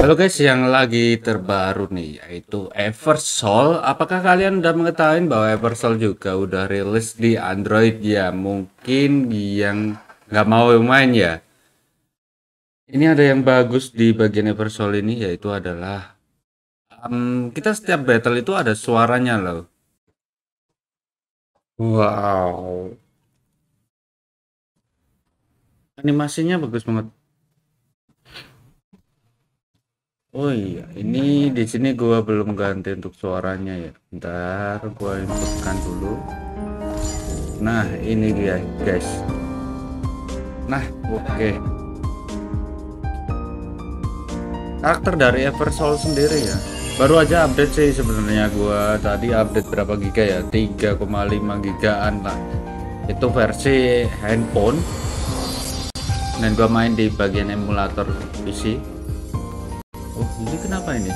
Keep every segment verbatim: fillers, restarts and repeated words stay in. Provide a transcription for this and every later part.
Halo guys, yang lagi terbaru nih yaitu Eversoul. Apakah kalian udah mengetahui bahwa Eversoul juga udah rilis di Android ya? Mungkin yang nggak mau main ya. Ini ada yang bagus di bagian Eversoul ini, yaitu adalah um, kita setiap battle itu ada suaranya loh. Wow, animasinya bagus banget. Oh iya, ini di sini gua belum ganti untuk suaranya ya. Bentar, gua inputkan dulu. Nah, ini dia, guys. Nah, oke. Okay. Karakter dari Eversoul sendiri ya. Baru aja update sih sebenarnya gua. Tadi update berapa giga ya? tiga koma lima gigaan lah. Itu versi handphone. Dan gua main di bagian emulator P C. Oh, ini kenapa ini?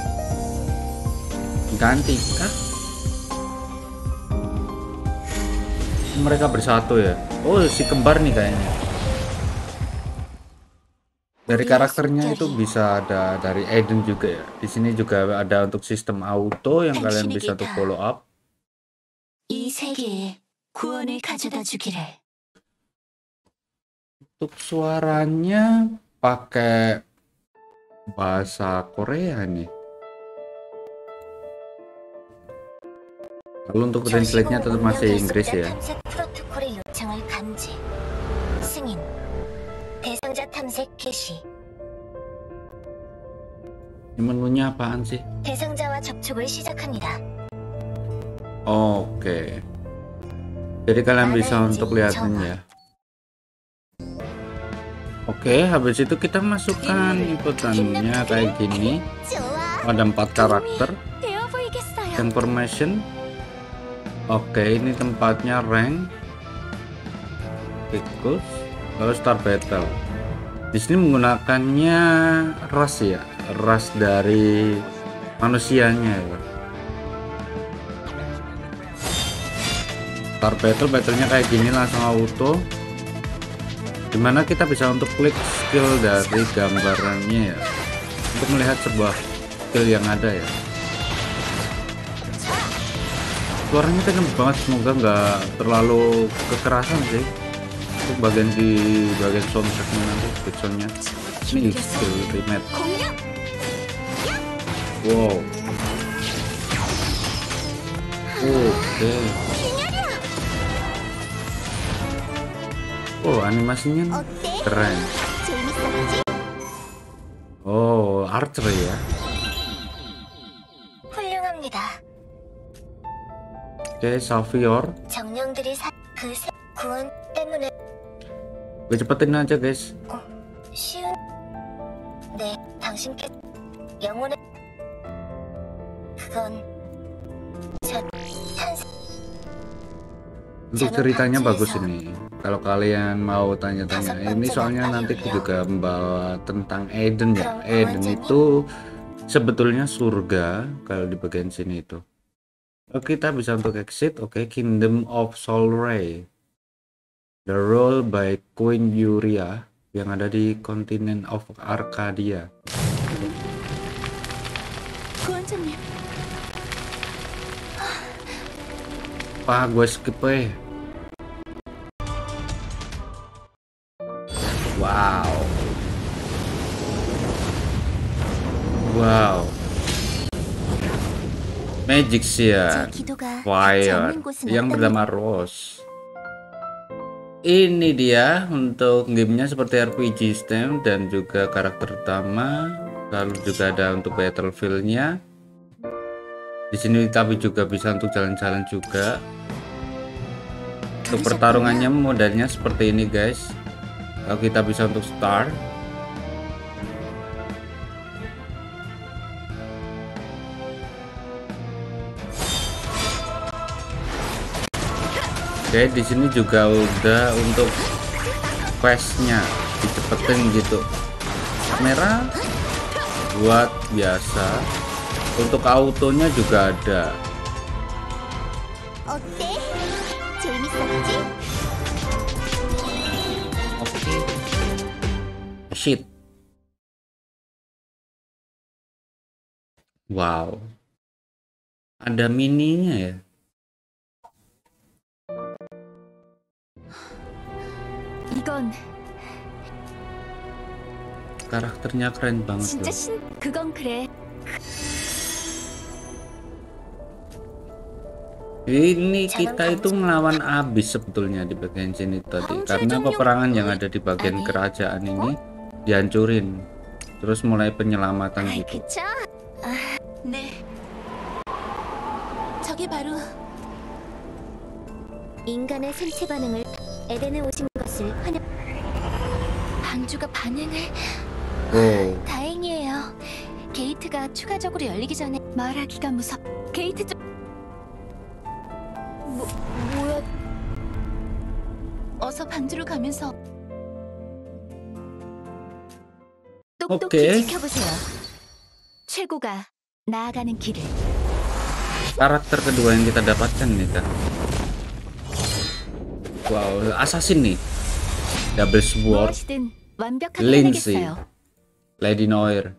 Ganti kah? Mereka bersatu ya? Oh, si kembar nih kayaknya. Dari karakternya itu bisa ada dari Eden juga ya. Di sini juga ada untuk sistem auto yang kalian bisa untuk follow up. Untuk suaranya pakai bahasa Korea nih. Lalu untuk translate-nya tetap masih Inggris ya. Ini menunya apaan sih? Oke. Jadi kalian bisa untuk lihatin ya. Oke, habis itu kita masukkan inputannya kayak gini. Ada empat karakter. Information. Oke, ini tempatnya rank. Tikus. Lalu start battle. Di sini menggunakannya ras ya, ras dari manusianya ya. Start battle, battlenya kayak gini langsung auto. Dimana kita bisa untuk klik skill dari gambarannya ya, untuk melihat sebuah skill yang ada ya. Suaranya kenceng banget, semoga nggak terlalu kekerasan sih untuk bagian di bagian soundtracknya nanti, backsoundnya. Ini skill remake. Wow. Oke. Oh, animasinya keren. Oh, archer ya. Oke, Savior. Gue cepetin aja, guys. Untuk ceritanya bagus ini. Kalau kalian mau tanya-tanya ini, soalnya nanti juga membawa tentang Eden ya. Eden itu sebetulnya surga kalau di bagian sini itu. Oke, kita bisa untuk exit. Oke, Kingdom of Solray. The Role by Queen Yuria yang ada di Continent of Arcadia. Pak, gue skip eh. Wow, wow, magic sian, Violet yang bernama Rose. Ini dia untuk gamenya seperti R P G system dan juga karakter utama. Lalu juga ada untuk battlefieldnya. Di sini tapi juga bisa untuk jalan-jalan juga. Untuk pertarungannya modelnya seperti ini guys. Kalau kita bisa untuk start. Oke, di sini juga udah untuk questnya dicepetin gitu. Kamera buat biasa. Untuk autonya juga ada. Oke. Shit. Wow. Ada mininya ya. Ikon. Karakternya keren banget loh. Ini kita itu melawan abis sebetulnya di bagian sini tadi, karena peperangan yang ada di bagian kerajaan ini dihancurin, terus mulai penyelamatan gitu. Oh. Oke. Karakter kedua yang kita dapatkan nih kan. Wow, assassin nih. Double sword. Lindsay. Lady Noir.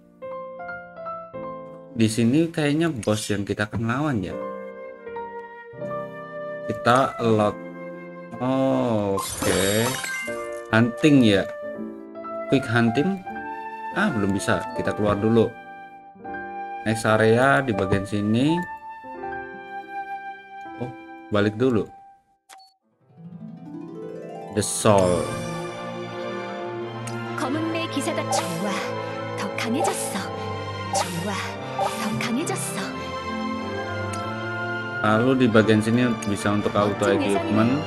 Di sini kayaknya bos yang kita akan lawan ya. Kita lock. Oh, oke. Okay. Hunting ya. Quick hunting. Ah, belum bisa. Kita keluar dulu. Next area di bagian sini. Oh, balik dulu. The Soul. Lalu di bagian sini bisa untuk auto equipment,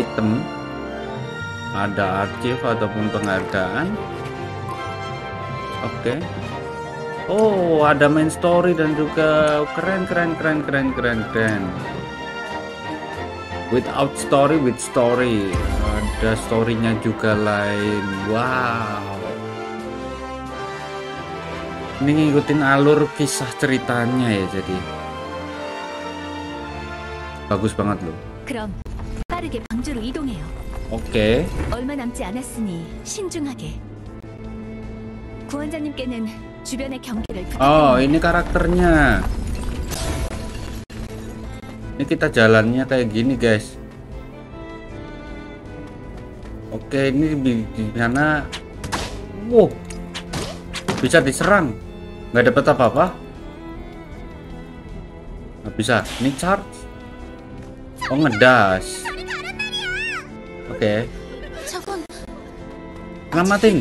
item, ada arsip ataupun penghargaan. Oke. Okay. Oh, ada main story dan juga keren keren keren keren keren keren. Without story with story, ada storynya juga lain. Wow. Ini ngikutin alur kisah ceritanya ya, jadi bagus banget loh. Oke. Okay. Oh, ini karakternya. Ini kita jalannya kayak gini, guys. Oke, okay, ini di mana? Wow, bisa diserang. Nggak dapat apa-apa. Nggak bisa. Ini charge. Oh, ngedas. Oke. Okay. Selamatin.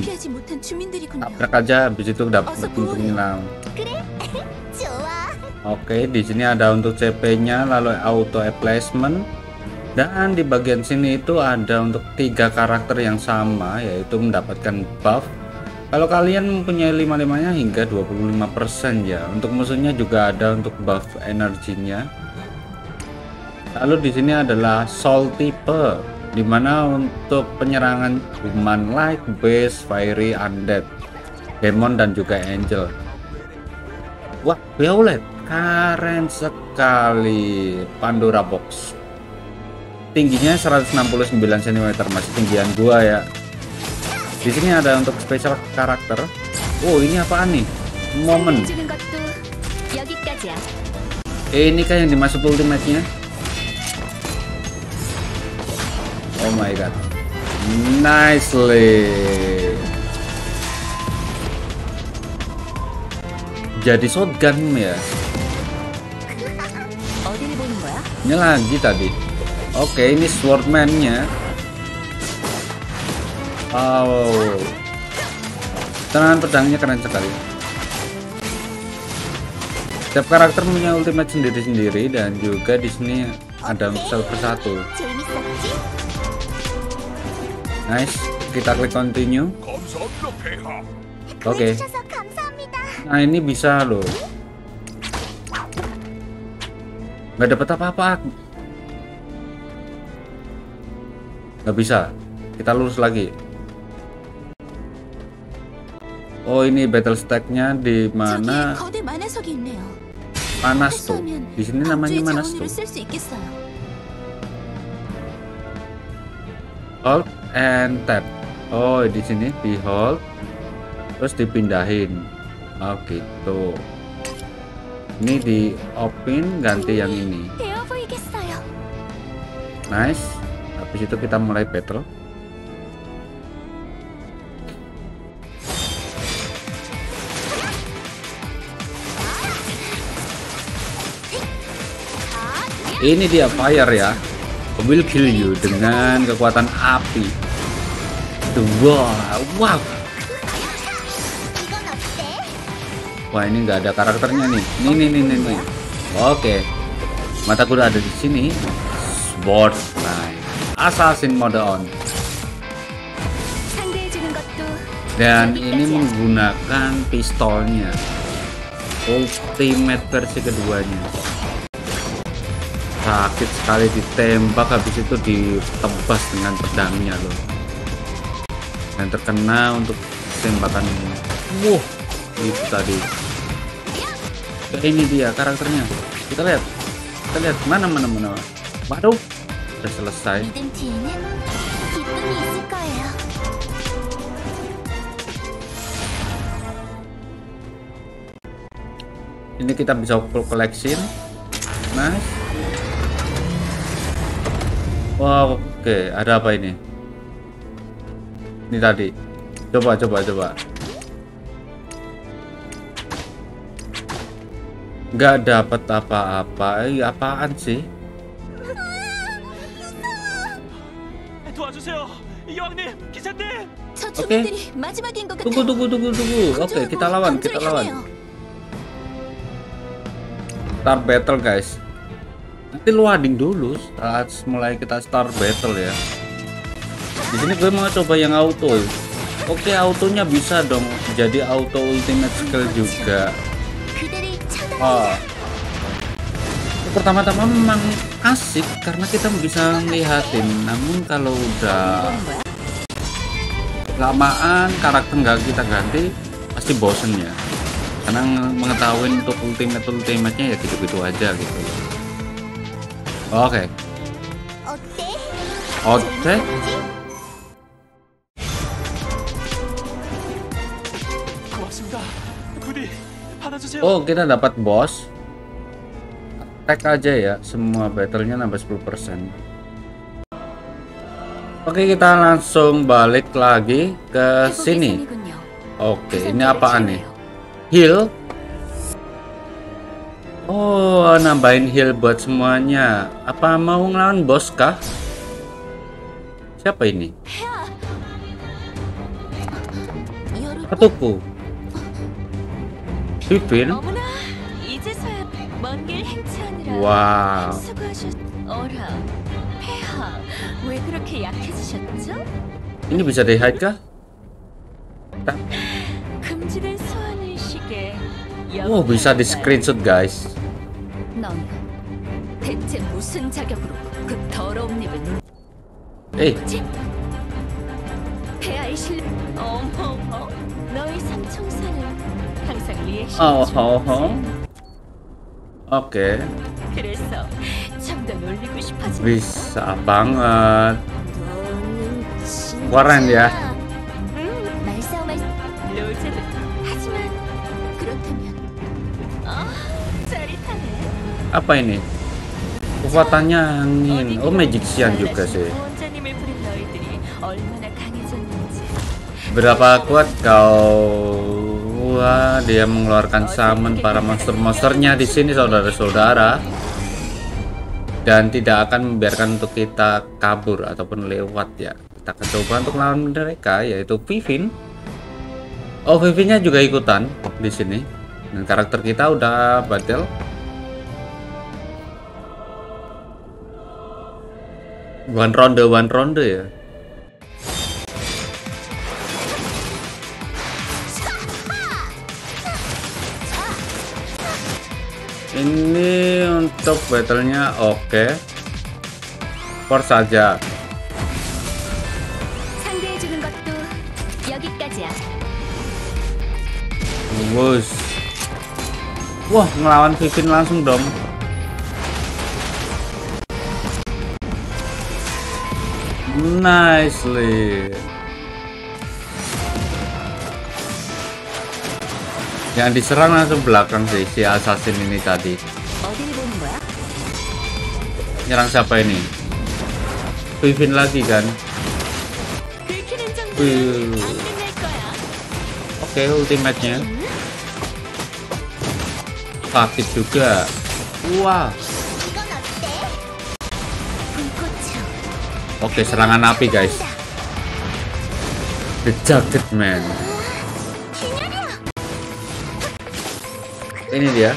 Tabrak aja, habis itu dapat untuk hilang. Oke, okay, di sini ada untuk C P-nya, lalu auto placement. Dan di bagian sini itu ada untuk tiga karakter yang sama, yaitu mendapatkan buff. Kalau kalian mempunyai lima-limanya hingga dua puluh lima persen ya. Untuk musuhnya juga ada untuk buff energinya. Lalu di sini adalah soul tipe, dimana untuk penyerangan human like base, fiery, undead, demon dan juga angel. Wah, Violet keren sekali. Pandora Box tingginya seratus enam puluh sembilan sentimeter, masih tinggian gua ya. Di sini ada untuk special karakter. Oh, ini apaan nih? Momen. Ini kayak yang dimaksud ultimate-nya. Oh my god, nicely. Jadi shotgun ya. Ini lagi tadi. Oke, ini swordman-nya. Oh, tangan pedangnya keren sekali. Setiap karakter punya ultimate sendiri-sendiri dan juga di sini ada sel persatu. Nice, kita klik continue. Oke. Okay. Nah, ini bisa loh. Nggak dapat apa-apa. Nggak bisa. Kita lurus lagi. Oh, ini battle stack-nya di mana? Panas tuh. Di sini namanya panas tuh. Hold and tap. Oh, di sini di hold terus dipindahin. Oh gitu. Ini di open, ganti yang ini. Nice. Habis itu kita mulai battle. Ini dia fire ya. Will kill you dengan kekuatan api. Wow, wow. Wah, ini nggak ada karakternya nih. Nih, nih, nih, nih, nih. Oke. Mata kuda ada di sini. Sword. Nah, assassin mode on. Dan ini menggunakan pistolnya. Ultimate versi keduanya. Sakit sekali ditembak, habis itu ditebas dengan pedangnya loh. Dan terkena untuk tembakan ini. Wow, itu tadi. Ini dia karakternya. Kita lihat, kita lihat mana mana mana. Waduh, udah selesai. Ini kita bisa full collection. Nice. Wow, oke, okay. Ada apa ini? Ini tadi. Coba, coba, coba. Nggak dapat apa-apa. Eh, apaan sih? Oke. Okay. Tunggu, tunggu, tunggu, tunggu. Oke, okay, kita lawan, kita lawan. Start battle, guys. Nanti loading dulu, saat mulai kita start battle ya. Di sini gue mau coba yang auto. Oke, autonya bisa dong. Jadi auto ultimate skill juga. Oh. Pertama-tama memang asik karena kita bisa ngelihatin. Namun kalau udah lamaan karakter nggak kita ganti, pasti bosen ya. Karena mengetahui untuk ultimate ultimate-nya ya gitu-gitu aja gitu. Oke. Oke. Oke. Oh, kita dapat boss. Attack aja ya, semua battle-nya nambah sepuluh persen. Oke, kita langsung balik lagi ke sini. Oke, ini apaan nih? Heal. Oh, nambahin heal buat semuanya. Apa mau ngelawan bos kah? Siapa ini? Ketuku. Vivienne. Wow. Ini bisa di-hide kah? Tak. Wow, bisa di-screenshot, guys. Hey. Oh, oh, oh. Oke. Okay. Bisa banget. Keren ya. Apa ini? Kekuatannya angin. Oh, magician juga sih. Berapa kuat kau? Wah, dia mengeluarkan summon para monster-monsternya di sini, saudara-saudara. Dan tidak akan membiarkan untuk kita kabur ataupun lewat ya. Kita akan coba untuk lawan mereka, yaitu Vivienne. Oh, Vivienne-nya juga ikutan di sini. Dan karakter kita udah battle. One round, one round ya. Ini untuk battlenya oke, okay. Force saja. Wush. Wah, ngelawan Vivienne langsung dong. Nicely. Yang diserang langsung belakang sih si assassin ini tadi. Nyerang siapa ini? Vivienne lagi kan? Wih. Oke, ultimate-nya sakit juga. Wah. Oke, serangan api guys. The Jacket Man. Ini dia.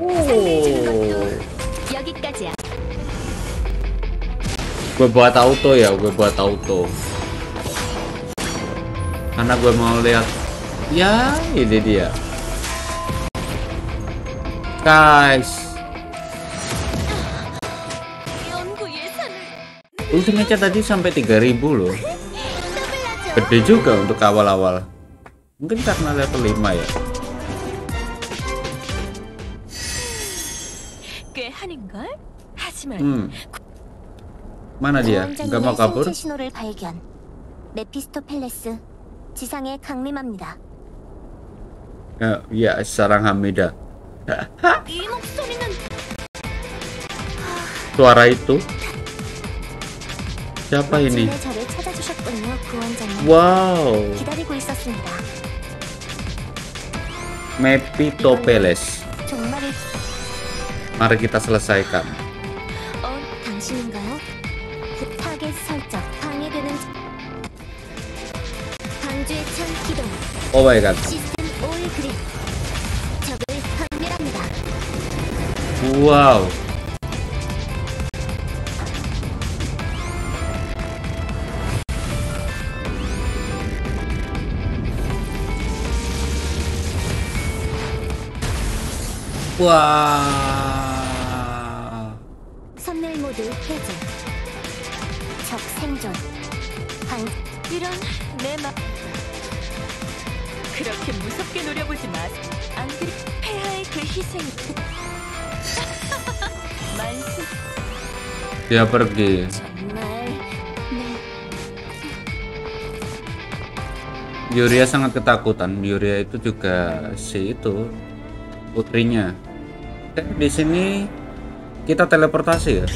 Oh. Gue buat auto ya, gue buat auto. Karena gue mau lihat. Ya, ini dia. Guys. Ultimate-nya tadi sampai tiga ribu loh. Gede juga untuk awal-awal. Mungkin karena level lima ya. Hmm. Mana dia? Enggak mau kabur? Mepitopeles, 지상의 강림합니다. 어, ya, 사랑합니다. Suara itu. Siapa ini? Wow. Mepitopeles. Mari kita selesaikan. Oh my god. Wow. Wow. 선멸 모드 해제. 적 생존. 방 이런 내 마. 그렇게 무섭게 노려보지 마. 안 그리 폐하의 그 희생. 만세. Dia pergi. Yuria sangat ketakutan. Yuria itu juga si itu putrinya. Di sini kita teleportasi ya.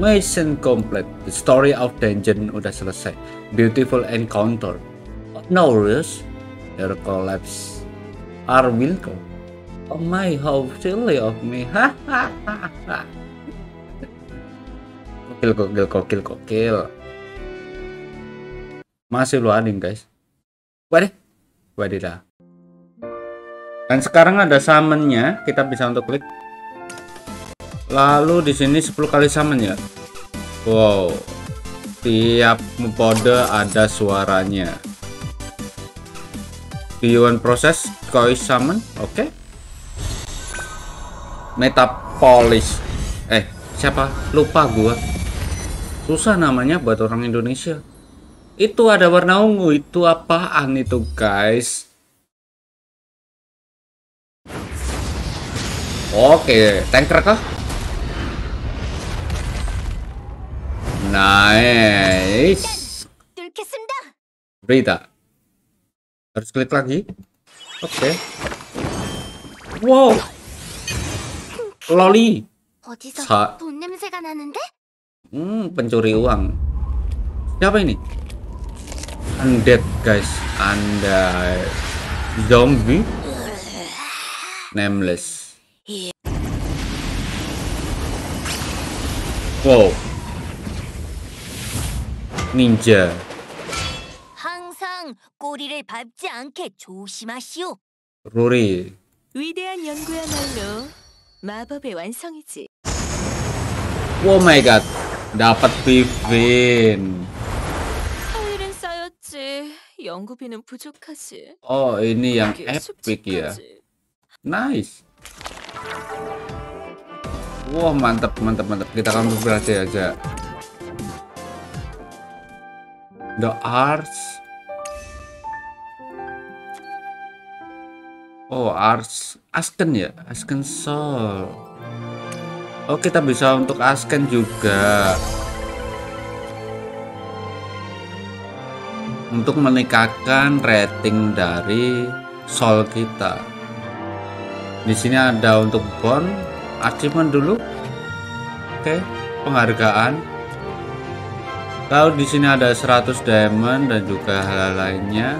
Mission complete. The story of dungeon udah selesai. Beautiful encounter. No risk. Your collapse are willful. Oh my, how silly of me. Hahaha. Kokil, kokil, kokil, kokil. Masih loading guys. Waduh, wadidah. Dan sekarang ada summonnya. Kita bisa untuk klik. Lalu di sini sepuluh kali summon ya. Wow. Tiap mode ada suaranya. Beyond proses koi summon. Oke. Okay. Metapolis. Eh, siapa? Lupa gua. Susah namanya buat orang Indonesia. Itu ada warna ungu. Itu apaan itu, guys? Oke, okay. Tanker kah? Nice. Berita. Harus klik lagi. Oke. Okay. Wow. Loli. Sa hmm, pencuri uang. Siapa ini? Undead, guys. Anda zombie. Nameless. Wow. Ninja. Ruri. Oh my god, dapat Vivienne. Oh, ini yang epic ya. Nice. Wow, mantap, mantap, mantap. Kita akan berhasil aja. The Arts. Oh, Ars Asken ya, Asken Soul. Oh, kita bisa untuk Asken juga. Untuk meningkatkan rating dari soul kita. Di sini ada untuk bond, achievement dulu. Oke, penghargaan. Lalu di sini ada seratus diamond dan juga hal-hal lainnya.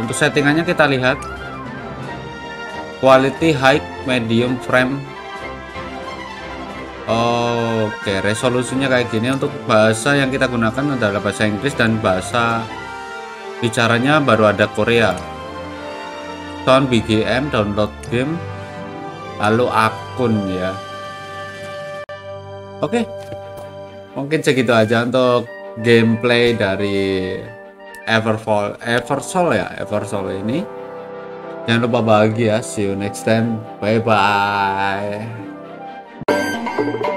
Untuk settingannya kita lihat. Quality high, medium frame. Oh, oke, okay. Resolusinya kayak gini. Untuk bahasa yang kita gunakan adalah bahasa Inggris dan bahasa bicaranya baru ada Korea. Sound B G M, download game, lalu akun ya. Oke, okay. Mungkin segitu aja untuk gameplay dari Eversoul, Eversoul ya, Eversoul ini. Jangan lupa bahagia. See you next time. Bye bye.